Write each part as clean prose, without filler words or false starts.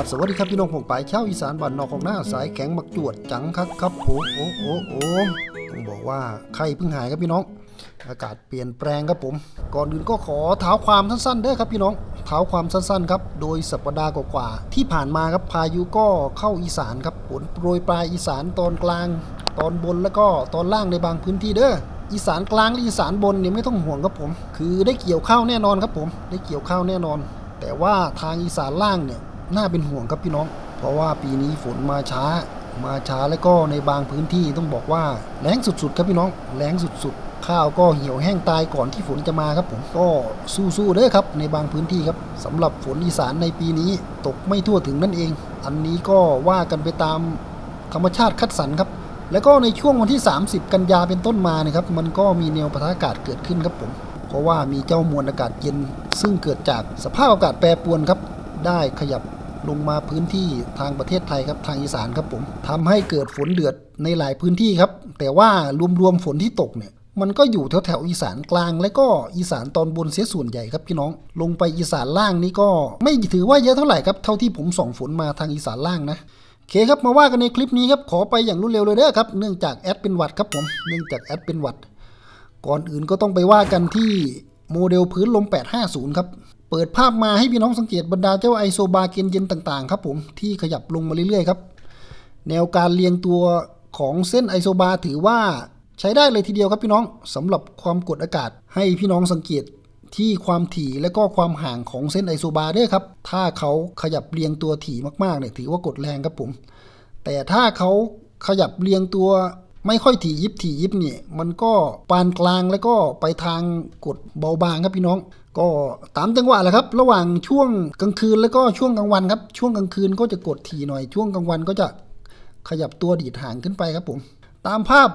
ครับสวัสดีครับพี่น้องผมไปเช่าอีสานบ้านนอกของหน้าสายแข็งมักจวดจังคักครับผมโอ้ต้องบอกว่าไข้เพิ่งหายครับพี่น้องอากาศเปลี่ยนแปลงครับผมก่อนอื่นก็ขอเท้าความสั้นๆเด้อครับพี่น้องเท้าความสั้นๆครับโดยสัปดาห์กว่าๆที่ผ่านมาครับพายุก็เข้าอีสานครับฝนโปรยปลายอีสานตอนกลางตอนบนแล้วก็ตอนล่างในบางพื้นที่เด้ออีสานกลางและอีสานบนเนี่ยไม่ต้องห่วงครับผมคือได้เกี่ยวข้าวแน่นอนครับผมได้เกี่ยวข้าวแน่นอนแต่ว่าทางอีสานล่างเนี่ยน่าเป็นห่วงครับพี่น้องเพราะว่าปีนี้ฝนมาช้าแล้วก็ในบางพื้นที่ต้องบอกว่าแล้งสุดๆครับพี่น้องแล้งสุดๆข้าวก็เหี่ยวแห้งตายก่อนที่ฝนจะมาครับผมก็สู้ๆเด้อครับในบางพื้นที่ครับสำหรับฝนอีสานในปีนี้ตกไม่ทั่วถึงนั่นเองอันนี้ก็ว่ากันไปตามธรรมชาติคัดสรรครับแล้วก็ในช่วงวันที่30กันยาเป็นต้นมานะครับมันก็มีแนวปะทะอากาศเกิดขึ้นครับผมเพราะว่ามีเจ้ามวลอากาศเย็นซึ่งเกิดจากสภาพอากาศแปรปรวนครับได้ขยับลงมาพื้นที่ทางประเทศไทยครับทางอีสานครับผมทำให้เกิดฝนเดือดในหลายพื้นที่ครับแต่ว่ารวมฝนที่ตกเนี่ยมันก็อยู่แถวอีสานกลางและก็อีสานตอนบนเสียส่วนใหญ่ครับพี่น้องลงไปอีสานล่างนี่ก็ไม่ถือว่าเยอะเท่าไหร่ครับเท่าที่ผมส่องฝนมาทางอีสานล่างนะโอเคครับมาว่ากันในคลิปนี้ครับขอไปอย่างรวดเร็วเลยเด้อครับเนื่องจากแอดเป็นหวัดครับผมเนื่องจากแอดเป็นหวัดก่อนอื่นก็ต้องไปว่ากันที่โมเดลพื้นลม850ครับเปิดภาพมาให้พี่น้องสังเกตบรรดาเจ้าไอโซบาเกนเย็นต่างๆครับผมที่ขยับลงมาเรื่อยๆครับแนวการเรียงตัวของเส้นไอโซบาถือว่าใช้ได้เลยทีเดียวครับพี่น้องสำหรับความกดอากาศให้พี่น้องสังเกตที่ความถี่และก็ความห่างของเส้นไอโซบาด้วยครับถ้าเขาขยับเรียงตัวถี่มากๆเนี่ยถือว่ากดแรงครับผมแต่ถ้าเขาขยับเรียงตัวไม่ค่อยถี่ยิบเนี่ยมันก็ปานกลางแล้วก็ไปทางกดเบาบางครับพี่น้องก็ตามจังหวะแหละครับระหว่างช่วงกลางคืนแล้วก็ช่วงกลางวันครับช่วงกลางคืนก็จะกดถี่หน่อยช่วงกลางวันก็จะขยับตัวดีดห่างขึ้นไปครับผมตามภาพ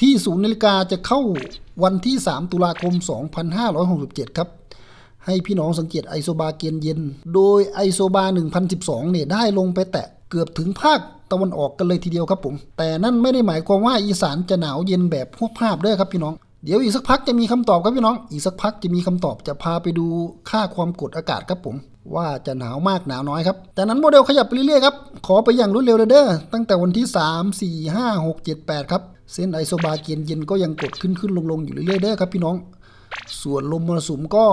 ที่0 นาฬิกาจะเข้าวันที่3 ตุลาคม 2567ครับให้พี่น้องสังเกตไอโซบาเกนเย็นโดยไอโซบา1012เนี่ยได้ลงไปแตะเกือบถึงภาคตะวันออกกันเลยทีเดียวครับผมแต่นั่นไม่ได้หมายความว่าอีสานจะหนาวเย็นแบบพวกภาพด้วยครับพี่น้องเดี๋ยวอีกสักพักจะมีคำตอบครับพี่น้องอีกสักพักจะมีคำตอบจะพาไปดูค่าความกดอากาศครับผมว่าจะหนาวมากหนาวน้อยครับแต่นั้นโมเดลขยับไปเรื่อยๆครับขอไปอย่างรวดเร็วเลยเด้อตั้งแต่วันที่3, 4, 5, 6, 7, 8ครับเส้นไอโซบาเกนเย็นก็ยังกดขึ้นลงอยู่เรื่อยๆเด้อครับพี่น้องส่วนลมมรสุมก็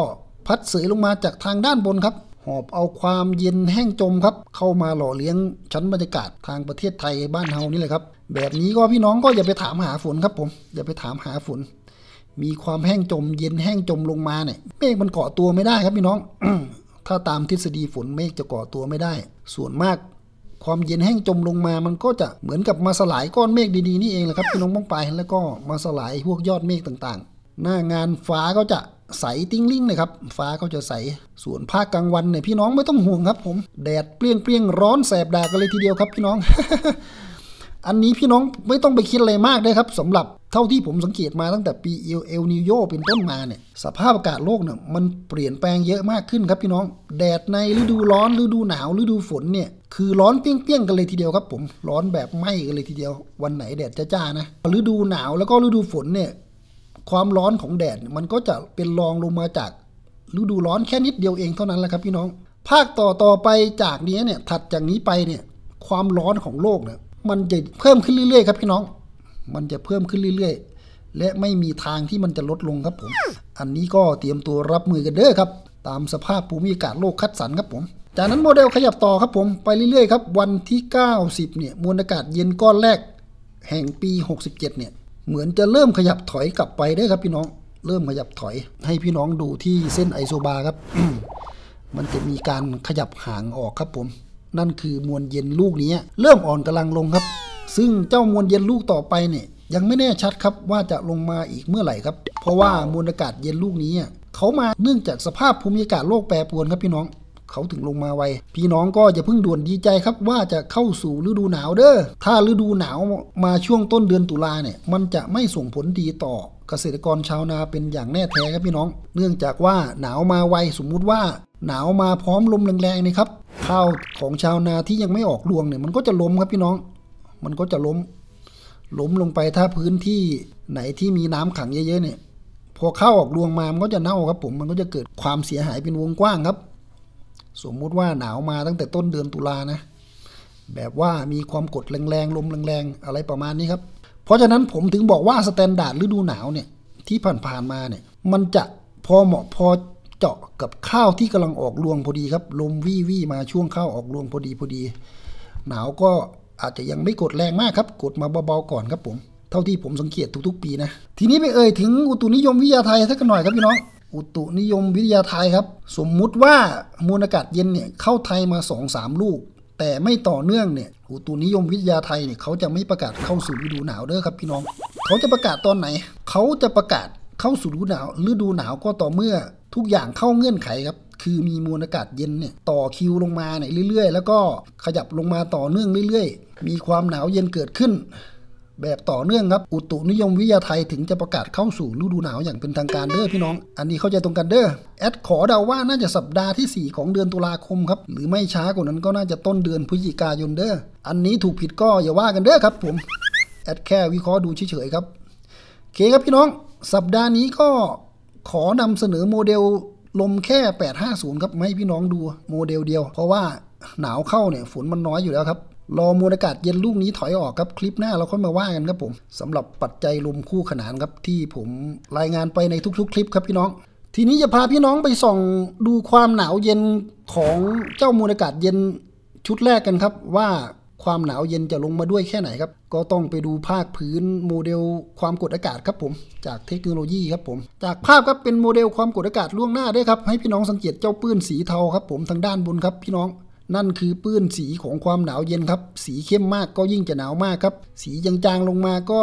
พัดเสยลงมาจากทางด้านบนครับหอบเอาความเย็นแห้งจมครับเข้ามาหล่อเลี้ยงชั้นบรรยากาศทางประเทศไทยบ้านเฮานี่แหละครับแบบนี้ก็พี่น้องก็อย่าไปถามหาฝนครับผมอย่าไปถามหาฝนมีความแห้งจมเย็นแห้งจมลงมาเนี่ยเมฆมันเกาะตัวไม่ได้ครับพี่น้อง ถ้าตามทฤษฎีฝนเมฆจะเกาะตัวไม่ได้ส่วนมากความเย็นแห้งจมลงมามันก็จะเหมือนกับมาสลายก้อนเมฆดีๆนี่เองแหละครับพี่น้องมองไปแล้วก็มาสลายพวกยอดเมฆต่างๆหน้างานฟ้าก็จะใสติ้งลิ่งเลยครับฟ้าก็จะใสส่วนภาคกลางวันเนี่ยพี่น้องไม่ต้องห่วงครับผมแดดเปรี้ยงๆร้อนแสบดากันเลยทีเดียวครับพี่น้อง อันนี้พี่น้องไม่ต้องไปคิดอะไรมากเลยครับสำหรับเท่าที่ผมสังเกตมาตั้งแต่ปีเอลนิโยเป็นต้นมาเนี่ยสภาพอากาศโลกเนี่ยมันเปลี่ยนแปลงเยอะมากขึ้นครับพี่น้องแดดในฤดูร้อนฤดูหนาวฤดูฝนเนี่ยคือร้อนเปรี้ยงๆกันเลยทีเดียวครับผมร้อนแบบไหม้กันเลยทีเดียววันไหนแดดจ้าๆนะฤดูหนาวแล้วก็ฤดูฝนเนี่ยความร้อนของแดดมันก็จะเป็นรองลงมาจากฤดูร้อนแค่นิดเดียวเองเท่านั้นแหละครับพี่น้องภาคต่อไปจากนี้เนี่ยถัดจากนี้ไปเนี่ยความร้อนของโลกเนี่ยมันจะเพิ่มขึ้นเรื่อยๆครับพี่น้องมันจะเพิ่มขึ้นเรื่อยๆและไม่มีทางที่มันจะลดลงครับผมอันนี้ก็เตรียมตัวรับมือกันเด้อครับตามสภาพภูมิอากาศโลกคัดสรรครับผมจากนั้นโมเดลขยับต่อครับผมไปเรื่อยๆครับวันที่9 10เนี่ยมวลอากาศเย็นก้อนแรกแห่งปี67เนี่ยเหมือนจะเริ่มขยับถอยกลับไปได้ครับพี่น้องเริ่มขยับถอยให้พี่น้องดูที่เส้นไอโซบาครับ มันจะมีการขยับห่างออกครับผมนั่นคือมวลเย็นลูกนี้เริ่มอ่อนกำลังลงครับซึ่งเจ้ามวลเย็นลูกต่อไปเนี่ยยังไม่แน่ชัดครับว่าจะลงมาอีกเมื่อไหร่ครับเพราะว่ามวลอากาศเย็นลูกนี้เขามาเนื่องจากสภาพภูมิอากาศโลกแปรปรวนครับพี่น้องเขาถึงลงมาไวพี่น้องก็อย่าเพิ่งด่วนดีใจครับว่าจะเข้าสู่ฤดูหนาวเด้อถ้าฤดูหนาวมาช่วงต้นเดือนตุลาเนี่ยมันจะไม่ส่งผลดีต่อเกษตรกรชาวนาเป็นอย่างแน่แท้ครับพี่น้องเนื่องจากว่าหนาวมาไวสมมุติว่าหนาวมาพร้อมลมแรงๆนี่ครับข้าวของชาวนาที่ยังไม่ออกรวงเนี่ยมันก็จะล้มครับพี่น้องมันก็จะล้มลงไปถ้าพื้นที่ไหนที่มีน้ำขังเยอะๆเนี่ยพอข้าวออกรวงมามันก็จะเน่าครับผมมันก็จะเกิดความเสียหายเป็นวงกว้างครับ สมมุติว่าหนาวมาตั้งแต่ต้นเดือนตุลานะแบบว่ามีความกดแรงๆลมแรงๆอะไรประมาณนี้ครับเพราะฉะนั้นผมถึงบอกว่าสแตนดาร์ดฤดูหนาวเนี่ยที่ผ่านๆมาเนี่ยมันจะพอเหมาะพอเจาะกับข้าวที่กำลังออกรวงพอดีครับลมวี่วี่มาช่วงข้าวออกรวงพอดีหนาวก็อาจจะยังไม่กดแรงมากครับกดมาเบาๆก่อนครับผมเท่าที่ผมสังเกตทุกๆปีนะทีนี้ไปเอ่ยถึงอุตุนิยมวิทยาไทยสักหน่อยครับพี่น้องอุตุนิยมวิทยาไทยครับสมมุติว่ามวลอากาศเย็นเนี่ยเข้าไทยมา 2-3 ลูกแต่ไม่ต่อเนื่องเนี่ยอุตุนิยมวิทยาไทยเนี่ยเขาจะไม่ประกาศเข้าสู่ฤดูหนาวเด้อครับพี่น้องเขาจะประกาศตอนไหนเขาจะประกาศเข้าสู่ฤดูหนาวก็ต่อเมื่อทุกอย่างเข้าเงื่อนไขครับคือมีมวลอากาศเย็นเนี่ยต่อคิวลงมาเนี่ยเรื่อยๆแล้วก็ขยับลงมาต่อเนื่องเรื่อยๆมีความหนาวเย็นเกิดขึ้นแบบต่อเนื่องครับอุตุนิยมวิทยาไทยถึงจะประกาศเข้าสู่ฤดูหนาวอย่างเป็นทางการเด้อพี่น้องอันนี้เข้าใจตรงกันเด้อแอดขอเดาว่าน่าจะสัปดาห์ที่4ของเดือนตุลาคมครับหรือไม่ช้ากว่านั้นก็น่าจะต้นเดือนพฤศจิกายนเด้ออันนี้ถูกผิดก็อย่าว่ากันเด้อครับผมแอดแค่วิเคราะห์ดูเฉยๆครับโอเคครับพี่น้องสัปดาห์นี้ก็ขอนำเสนอโมเดลลมแค่850ครับให้พี่น้องดูโมเดลเดียวเพราะว่าหนาวเข้าเนี่ยฝนมันน้อยอยู่แล้วครับรอมวลอากาศเย็นลูกนี้ถอยออกครับคลิปหน้าเราค่อยมาว่ากันครับผมสำหรับปัจจัยลมคู่ขนานครับที่ผมรายงานไปในทุกๆคลิปครับพี่น้องทีนี้จะพาพี่น้องไปส่องดูความหนาวเย็นของเจ้ามวลอากาศเย็นชุดแรกกันครับว่าความหนาวเย็นจะลงมาด้วยแค่ไหนครับก็ต้องไปดูภาคพื้นโมเดลความกดอากาศครับผมจากเทคโนโลยีครับผมจากภาพครับเป็นโมเดลความกดอากาศล่วงหน้าด้วยครับให้พี่น้องสังเกตเจ้าปื้นสีเทาครับผมทางด้านบนครับพี่น้องนั่นคือปื้นสีของความหนาวเย็นครับสีเข้มมากก็ยิ่งจะหนาวมากครับสีจางๆลงมาก็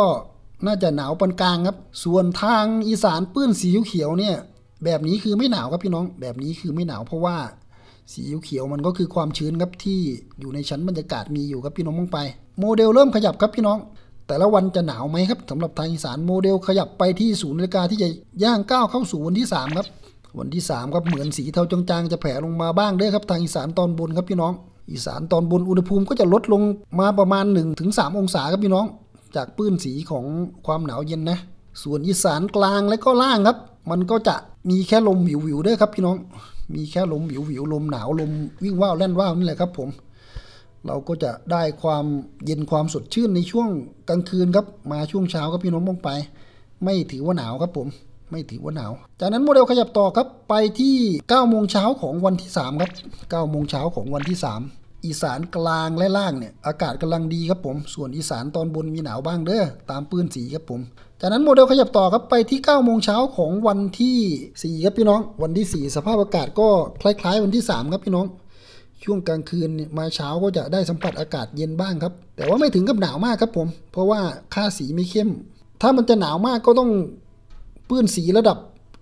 น่าจะหนาวปานกลางครับส่วนทางอีสานปื้นสีเขียวเนี่ยแบบนี้คือไม่หนาวครับพี่น้องแบบนี้คือไม่หนาวเพราะว่าสีเขียวมันก็คือความชื้นครับที่อยู่ในชั้นบรรยากาศมีอยู่ครับพี่น้องมองไปโมเดลเริ่มขยับครับพี่น้องแต่ละวันจะหนาวไหมครับสำหรับทางอีสานโมเดลขยับไปที่ศูนย์นาฬิกาที่จะย่างก้าวเข้าสู่วันที่3ครับวันที่3ครับเหมือนสีเทาจางๆจะแผ่ลงมาบ้างด้วยครับทางอีสานตอนบนครับพี่น้องอีสานตอนบนอุณหภูมิก็จะลดลงมาประมาณ 1-3 องศาครับพี่น้องจากปื้นสีของความหนาวเย็นนะส่วนอีสานกลางและก็ล่างครับมันก็จะมีแค่ลมวิวๆด้วยครับพี่น้องมีแค่ลมวิวๆลมหนาวลมวิ่งว่าวแล่นว่าวนี่แหละครับผมเราก็จะได้ความเย็นความสดชื่นในช่วงกลางคืนครับมาช่วงเช้าครับพี่น้องมองไปไม่ถือว่าหนาวครับผมไม่ถือว่าหนาวจากนั้นโมเดลขยับต่อครับไปที่9โมงเช้าของวันที่3ครับ9โมงเช้าของวันที่3อีสานกลางและล่างเนี่ยอากาศกำลังดีครับผมส่วนอีสานตอนบนมีหนาวบ้างเด้อตามปื้นสีครับผมจากนั้นโมเดลขยับต่อครับไปที่9โมงเช้าของวันที่4ครับพี่น้องวันที่4สภาพอากาศก็คล้ายๆวันที่3ครับพี่น้องช่วงกลางคืนมาเช้าก็จะได้สัมผัสอากาศเย็นบ้างครับแต่ว่าไม่ถึงกับหนาวมากครับผมเพราะว่าค่าสีไม่เข้มถ้ามันจะหนาวมากก็ต้องปื้นสีระดับ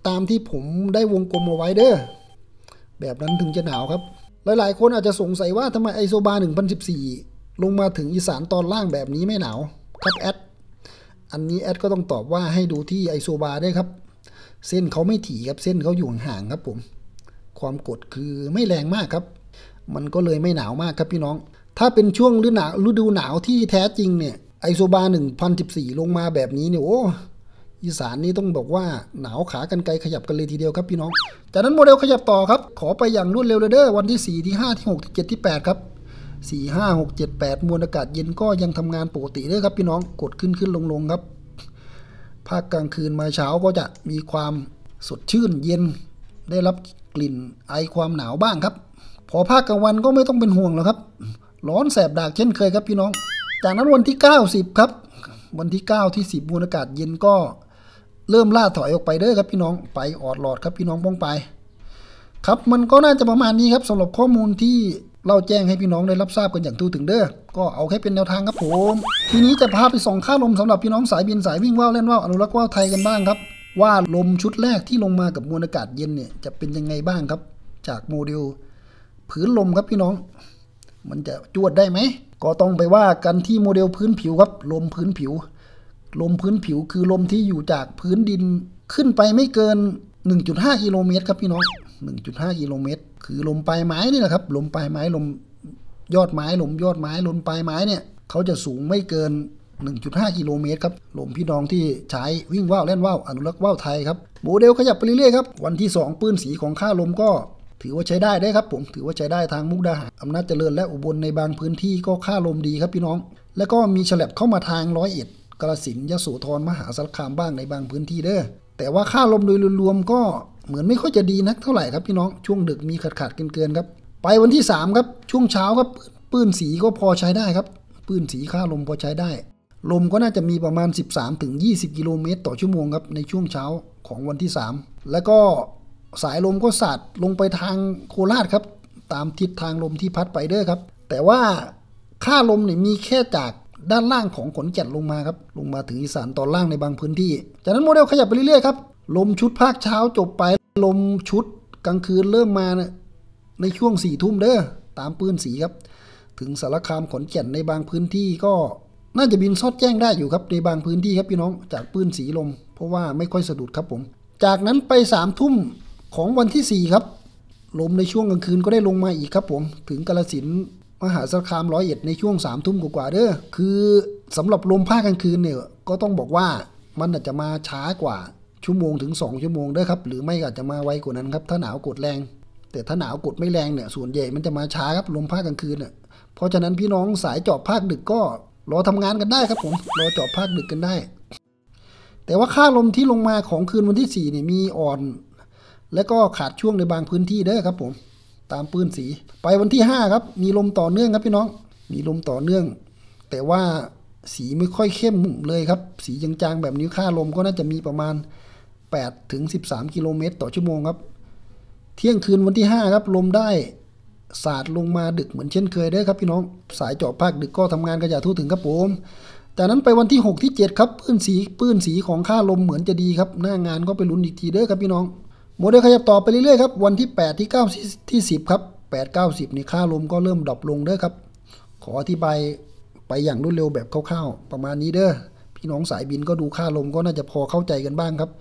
ตามที่ผมได้วงกลมเอาไว้เด้อแบบนั้นถึงจะหนาวครับหลายๆคนอาจจะสงสัยว่าทำไมไอโซบา1014ลงมาถึงอีสานตอนล่างแบบนี้ไม่หนาวครับแอดอันนี้แอดก็ต้องตอบว่าให้ดูที่ไอโซบาได้ครับเส้นเขาไม่ถี่ครับเส้นเขาอยู่ห่างครับผมความกดคือไม่แรงมากครับมันก็เลยไม่หนาวมากครับพี่น้องถ้าเป็นช่วงฤดูหนาวที่แท้จริงเนี่ยไอโซบา1014ลงมาแบบนี้เนี่ยโอ้อีสานนี้ต้องบอกว่าหนาวขากันไกลขยับกันเลยทีเดียวครับพี่น้องจากนั้นโมเดลขยับต่อครับขอไปอย่างรวดเร็วเลยเด้อวันที่4ที่5ที่6ที่7ที่8ครับ4, 5, 6, 7, 8มวลอากาศเย็นก็ยังทำงานปกติเด้อครับพี่น้องกดขึ้นลงครับภาคกลางคืนมาเช้าก็จะมีความสดชื่นเย็นได้รับกลิ่นไอความหนาวบ้างครับพอภาคกลางวันก็ไม่ต้องเป็นห่วงแล้วครับร้อนแสบดากเช่นเคยครับพี่น้องจากนั้นวันที่9 10ครับวันที่9ที่10มวลอากาศเย็นก็เริ่มล่าถอยออกไปเด้อครับพี่น้องไปออดหลอดครับพี่น้องป้องไปครับมันก็น่าจะประมาณนี้ครับสำหรับข้อมูลที่เราแจ้งให้พี่น้องได้รับทราบกันอย่างทั่วถึงเด้อก็เอาแค่เป็นแนวทางครับผมทีนี้จะพาไปส่องค่าลมสำหรับพี่น้องสายบินสายวิ่งว่าวเล่นว่าวอนุรักษ์ว่าวไทยกันบ้างครับว่าลมชุดแรกที่ลงมากับมวลอากาศเย็นเนี่ยจะเป็นยังไงบ้างครับจากโมเดลพื้นลมครับพี่น้องมันจะจวดได้ไหมก็ต้องไปว่ากันที่โมเดลพื้นผิวครับลมพื้นผิวคือลมที่อยู่จากพื้นดินขึ้นไปไม่เกิน 1.5 กิโลเมตรครับพี่น้อง 1.5 กิโลเมตรคือลมปลายไม้นี่แหละครับลมปลายไม้ลมยอดไม้ลมยอดไม้ลมปลายไม้เนี่ยเขาจะสูงไม่เกิน 1.5 กิโลเมตรครับลมพี่น้องที่ใช้วิ่งว่าวเล่นว่าวอนุรักษ์ว่าวไทยครับโมเดลขยับไปเรื่อยๆครับวันที่2ปื้นสีของค่าลมก็ ถือว่าใช้ได้ได้ครับผมถือว่าใช้ได้ทางมุกดาหารอำนาจเจริญและอุบลในบางพื้นที่ก็ค่าลมดีครับพี่น้องแล้วก็มีฉลับเข้ามาทางร้อยเอ็ดกาฬสินธุ์ยโสธรมหาสารคามบ้างในบางพื้นที่เด้อแต่ว่าค่าลมโดยรวมก็เหมือนไม่ค่อยจะดีนักเท่าไหร่ครับพี่น้องช่วงดึกมีขาดเกินครับไปวันที่3ครับช่วงเช้าครับปื้นสีก็พอใช้ได้ครับปื้นสีค่าลมพอใช้ได้ลมก็น่าจะมีประมาณ 13-20 กิโลเมตรต่อชั่วโมงครับในช่วงเช้าของวันที่3แล้วก็สายลมก็สาดลงไปทางโคราชครับตามทิศทางลมที่พัดไปเด้อครับแต่ว่าค่าลมเนี่ยมีแค่จากด้านล่างของขอนแก่นลงมาครับลงมาถึงอีสานตอนล่างในบางพื้นที่จากนั้นโมเดลขยับไปเรื่อยๆครับลมชุดภาคเช้าจบไปลมชุดกลางคืนเริ่มมาในช่วง4 ทุ่มเด้อตามปื้นสีครับถึงสารคามขอนแก่นในบางพื้นที่ก็น่าจะบินซอดแจ้งได้อยู่ครับในบางพื้นที่ครับพี่น้องจากปื้นสีลมเพราะว่าไม่ค่อยสะดุดครับผมจากนั้นไป3 ทุ่มของวันที่4ครับลมในช่วงกลางคืนก็ได้ลงมาอีกครับผมถึงกาฬสินธุ์มหาสารคามร้อยเอ็ดในช่วง3 ทุ่มกว่าเด้อคือสำหรับลมภาคกลางคืนเนี่ยก็ต้องบอกว่ามันอาจจะมาช้ากว่า1 ชั่วโมงถึง2 ชั่วโมงเด้อครับหรือไม่อาจจะมาไวกว่านั้นครับถ้าหนาวกดแรงแต่ถ้าหนาวกดไม่แรงเนี่ยส่วนใหญ่มันจะมาช้าครับลมภาคกลางคืนเนี่ยเพราะฉะนั้นพี่น้องสายจอบภาคดึกก็รอทำงานกันได้ครับผมรอจอบภาคดึกกันได้แต่ว่าค่าลมที่ลงมาของคืนวันที่4เนี่ยมีอ่อนและก็ขาดช่วงในบางพื้นที่เด้อครับผมตามปื้นสีไปวันที่5ครับมีลมต่อเนื่องครับพี่น้องมีลมต่อเนื่องแต่ว่าสีไม่ค่อยเข้มเลยครับสีจางๆแบบนี้ค่าลมก็น่าจะมีประมาณ 8-13 กิโลเมตรต่อชั่วโมงครับเที่ยงคืนวันที่5ครับลมได้สาดลงมาดึกเหมือนเช่นเคยเด้อครับพี่น้องสายเจาะภาคดึกก็ทำงานกันอย่าทั่วถึงครับผมจากนั้นไปวันที่6ที่7ครับปื้นสีของค่าลมเหมือนจะดีครับหน้างานก็ไปลุ้นอีกทีเด้อครับพี่น้องโมเดลขยับต่อไปเรื่อยๆครับวันที่8ที่9ที่10ครับ8-9-10นี่ค่าลมก็เริ่มดรอปลงเด้อครับขออธิบายไปอย่างรวดเร็วแบบคร่าวๆประมาณนี้เด้อพี่น้องสายบินก็ดูค่าลมก็น่าจะพอเข้าใจกันบ้างครับ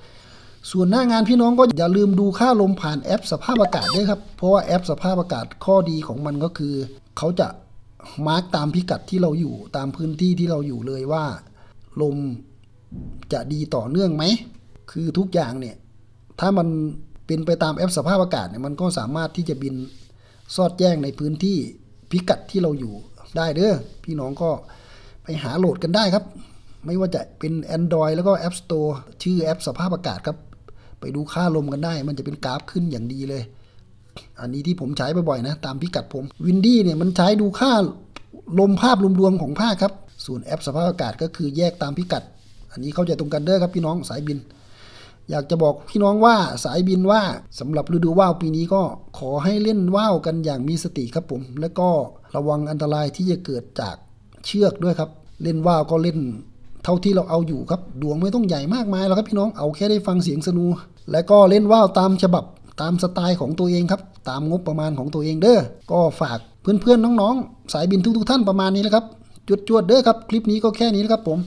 ส่วนหน้างานพี่น้องก็อย่าลืมดูค่าลมผ่านแอปสภาพอากาศด้วยครับเพราะว่าแอปสภาพอากาศข้อดีของมันก็คือเขาจะมาร์กตามพิกัดที่เราอยู่ตามพื้นที่ที่เราอยู่เลยว่าลมจะดีต่อเนื่องไหมคือทุกอย่างเนี่ยถ้ามันเป็นไปตามแอปสภาพอากาศเนี่ยมันก็สามารถที่จะบินซอดแจ้งในพื้นที่พิกัดที่เราอยู่ได้เด้อพี่น้องก็ไปหาโหลดกันได้ครับไม่ว่าจะเป็น Android แล้วก็ App Store ชื่อแอปสภาพอากาศครับไปดูค่าลมกันได้มันจะเป็นกราฟขึ้นอย่างดีเลยอันนี้ที่ผมใช้บ่อยๆนะตามพิกัดผมวินดี้เนี่ยมันใช้ดูค่าลมภาพรวมๆของภาคครับส่วนแอปสภาพอากาศก็คือแยกตามพิกัดอันนี้เข้าใจตรงกันเด้อครับพี่น้องสายบินอยากจะบอกพี่น้องว่าสายบินว่าสำหรับฤดูว่าวปีนี้ก็ขอให้เล่นว่าวกันอย่างมีสติครับผมแล้วก็ระวังอันตรายที่จะเกิดจากเชือกด้วยครับเล่นว่าวก็เล่นเท่าที่เราเอาอยู่ครับดวงไม่ต้องใหญ่มากมายแล้วครับพี่น้องเอาแค่ได้ฟังเสียงสนูและก็เล่นว่าวตามฉบับตามสไตล์ของตัวเองครับตามงบประมาณของตัวเองเด้อก็ฝากเพื่อนๆน้องๆสายบินทุกๆท่านประมาณนี้นะครับจวดเด้อครับคลิปนี้ก็แค่นี้นะครับผม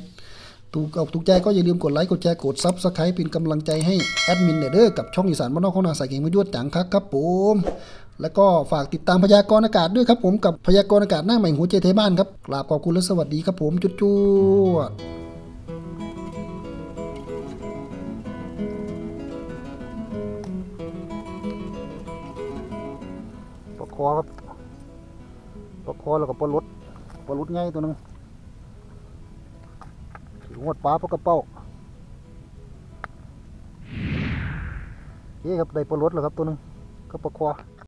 ถูกอกถูกใจก็อย่าลืมกดไลค์กดแชร์กด Subscribe เป็นกำลังใจให้แอดมินเด้อกับช่องอีสานบ้านนอกของนาสายเก่งมายวดจังคักครับผมแล้วก็ฝากติดตามพยากรณ์อากาศด้วยครับผมกับพยากรณ์อากาศหน้าใหม่หัวใจไทยบ้านครับกราบขอบคุณและสวัสดีครับผมจวดปลาคอครับปลาคอแล้วก็ปลาลุดง่ายตัวนึงถือหดปลาปลากระเป๋าเฮ้ยครับได้ปลาลุดแล้วครับตัวนึงก็ปลาคอ